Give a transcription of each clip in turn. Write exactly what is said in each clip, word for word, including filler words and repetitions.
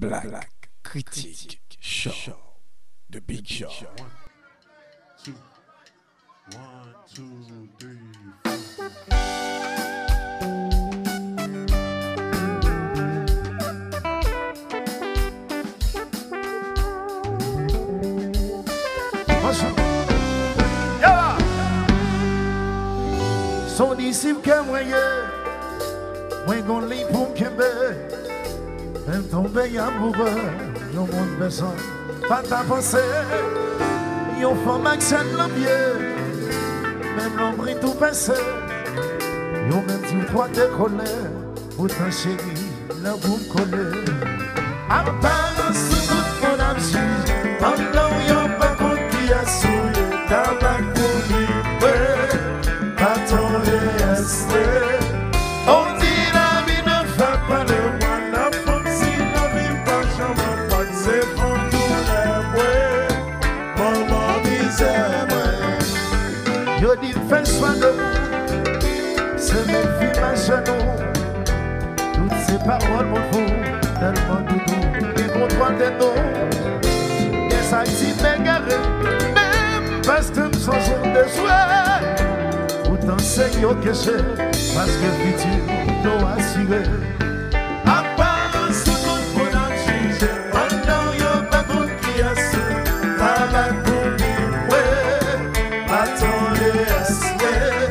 Black, Black Critique Show. Show. The Big Show. One, two, one, two, three, four. So this is come when we're gonna leave home, and don't be a mover, no one person, but I was your form accent, love you, même l'ombre tout passé, yo même tu crois de colère, pour ta chérie, la boum collée. À part ce bout qu'on a su, pendant y'a pas qu'on t'y a souillé, t'as pas qu'on on dit la vie ne fait pas de moi, la femme si la vie pas jamais pas que c'est pour tout le monde. Maman disait, je dis fais soin de vous, c'est mes filles ma chanou. Toutes ces paroles m'ont fou, tellement doudou, et contre toi des noms. Et ça s'y m'égaré, même parce que nous sommes des jouets. Danser yo caché parce que le futur doit assurer. À part ce qu'on peut en changer, pendant yo pas qu'on qui a ce travail pour lui. Attendez à souhait.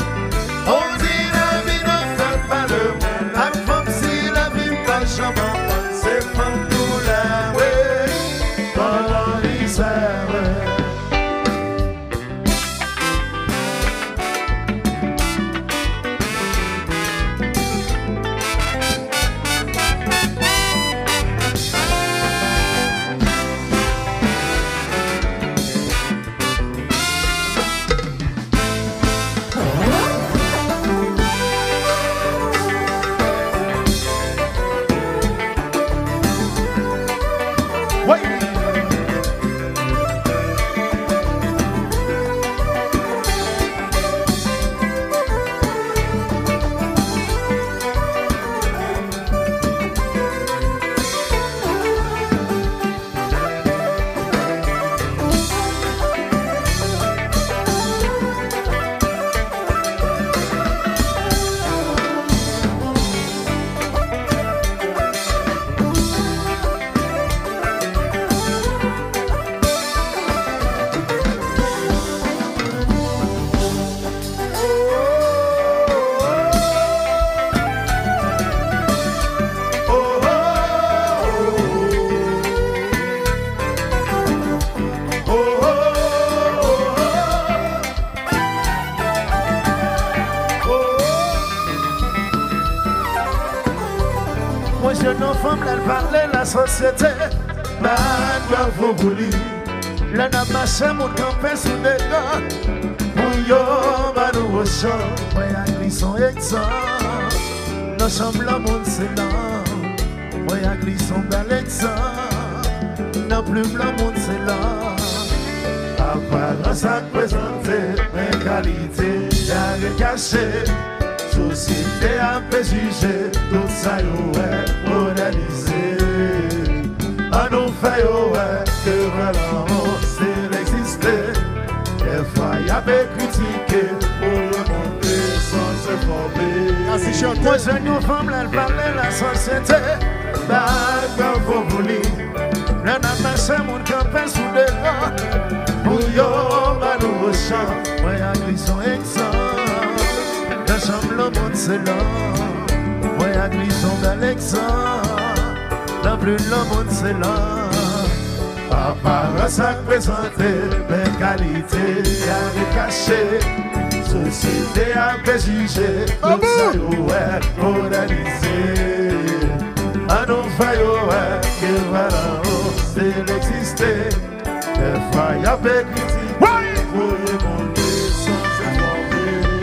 On dit la vie ne fait pas de moi. La femme si la vie pas jamais, c'est femme pour la ouais. Pendant l'hiver. Société, ma grave bouli, la namache mon campé sous les gars, pour yo ma nouveau chant, moi à glisson exan, la chambre la monde c'est là, moi à glisson d'Alexan, la plume la monde c'est là, apparence à présenter, mes qualités, j'ai caché, société à préjugé, tout ça yo est modélisé. A nous fait ouais, que l'amour c'est l'exister. Des fois y'a des critiques pour le monter sans se former. Moi je nous femme l'elle parlait la société. Bah quand vous voulez, l'on a passé mon campé sous les bras. Pour y'aura ma nouveau chant, moi y'a glisson exan. La chambre le monde c'est là, moi y'a glisson d'Alexandre. La plus la monde c'est là. Apparence à présenter, mes qualités à cacher, société à préjuger, donc ça nous est modalisé. À nous faire ouais, que voilà, c'est l'exister. Des fois y'a des critiques, vous voyez mon Dieu sans se demander.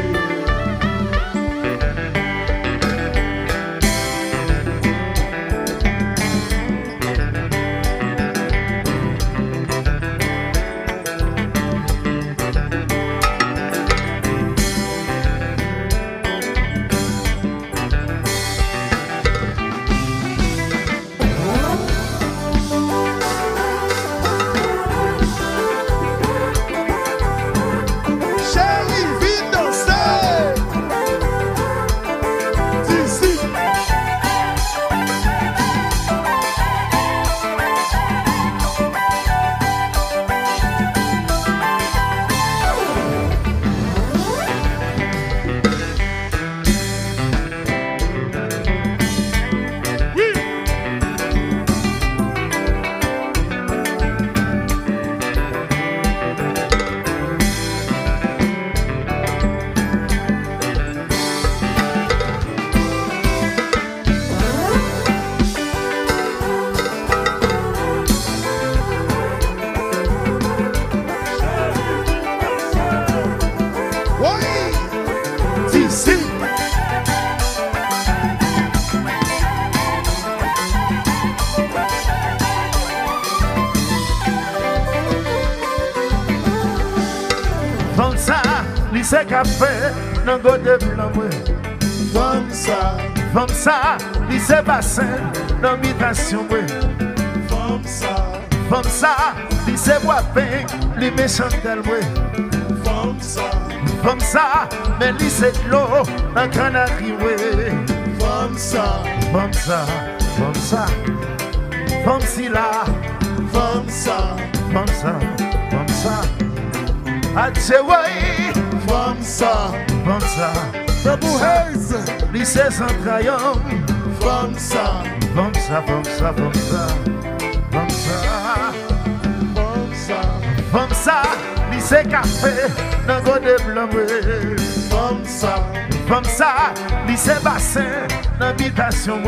Li se ka fe nan gode blan mwen. Fam sa, fam sa, li se basen nan mitasyon mwen. Fam sa, fam sa, li se wapen, li me chantel mwen. Fam sa, fam sa, men li se glo nan kanari mwen. Fam sa, fam sa, fam sa, fam si la. Fam sa, fam sa, fam sa, Atcheway. Femme ça, femme ça, c'est bourreuse. Lycée sans trahison. Femme ça, femme ça, femme ça, femme ça, femme ça, femme ça, lycée café, dans go de blâmer. Femme ça, femme ça, lycée bassin, dans habitation.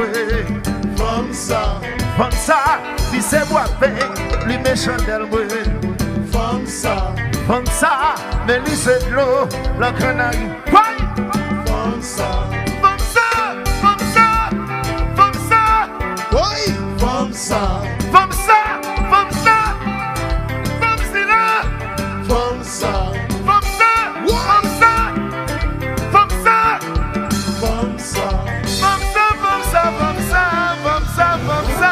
Femme ça, femme ça, lycée boisé, lui méchant d'elle. Femme ça. Femme ça, mais lui c'est de l'eau, la grenade. Femme ça, femme ça, femme ça, femme ça. Oui, femme ça, femme ça, femme ça, femme c'est là. Femme ça, femme ça, femme ça, femme ça, femme ça, femme ça, femme ça, femme ça, femme ça, femme ça.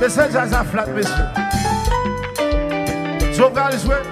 Message as a flat, monsieur. So God is with.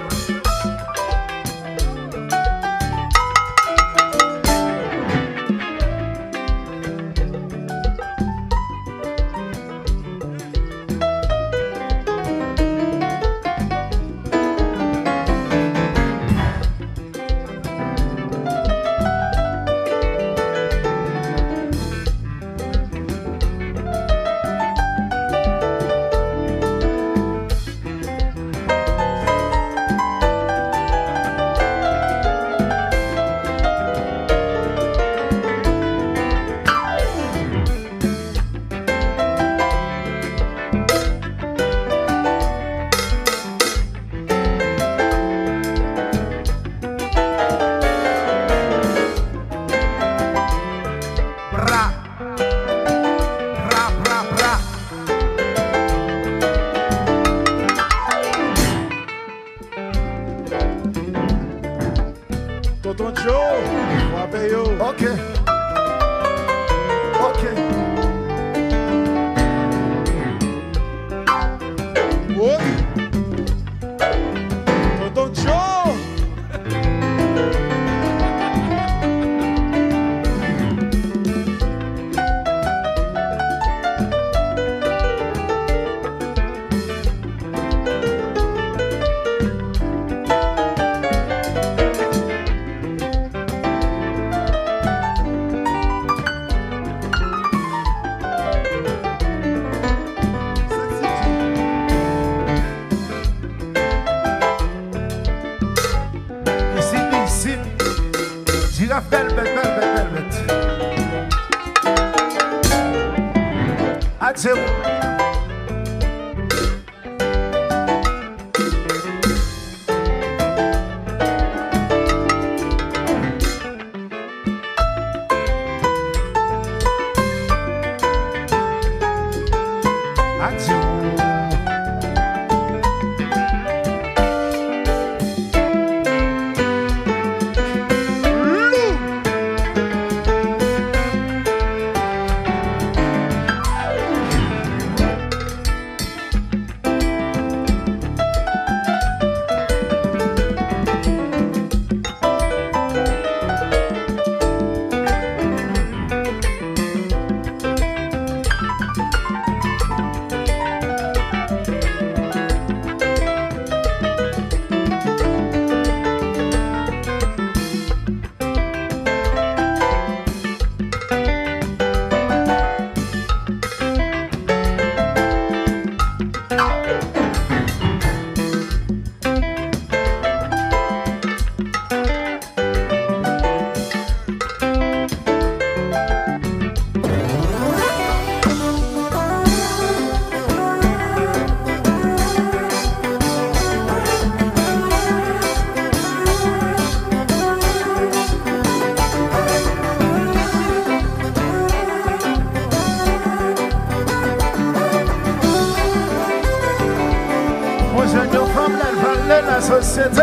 Société,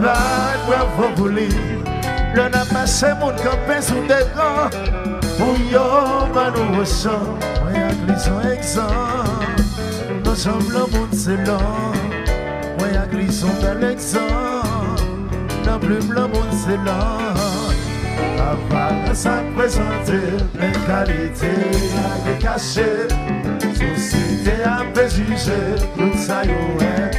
là où vous voulez, le n'a pas ces mots campés sous des gants. Pour y'en va nous ressort, voyant que les sont exempts. Nous sommes le monde, c'est l'or, voyant que les sont bel exemple. La plume, le monde, c'est l'or. Avant de s'en présenter, les qualités à décacher. Société à préjuger, tout ça y est.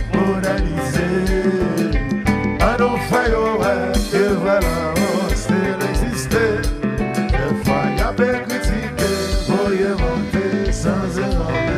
I don't fail at if I don't still exist. If I have been critiqued, for you won't be sans émander.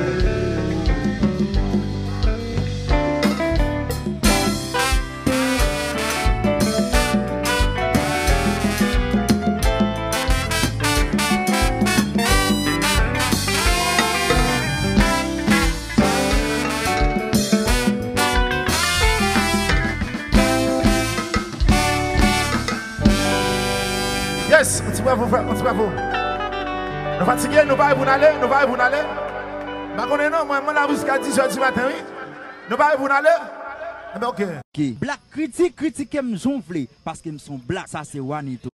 Yes, on se bravo, on se bravo. Nous fatigués, nous pas y vous aller, nous pas y vous aller. Bah qu'on est non, moi moi la jusqu'à dix heures du matin, oui. Nous pas y vous aller. Mais OK. Black critique, critiquer me jonfler parce que me sont black, ça c'est Juanito.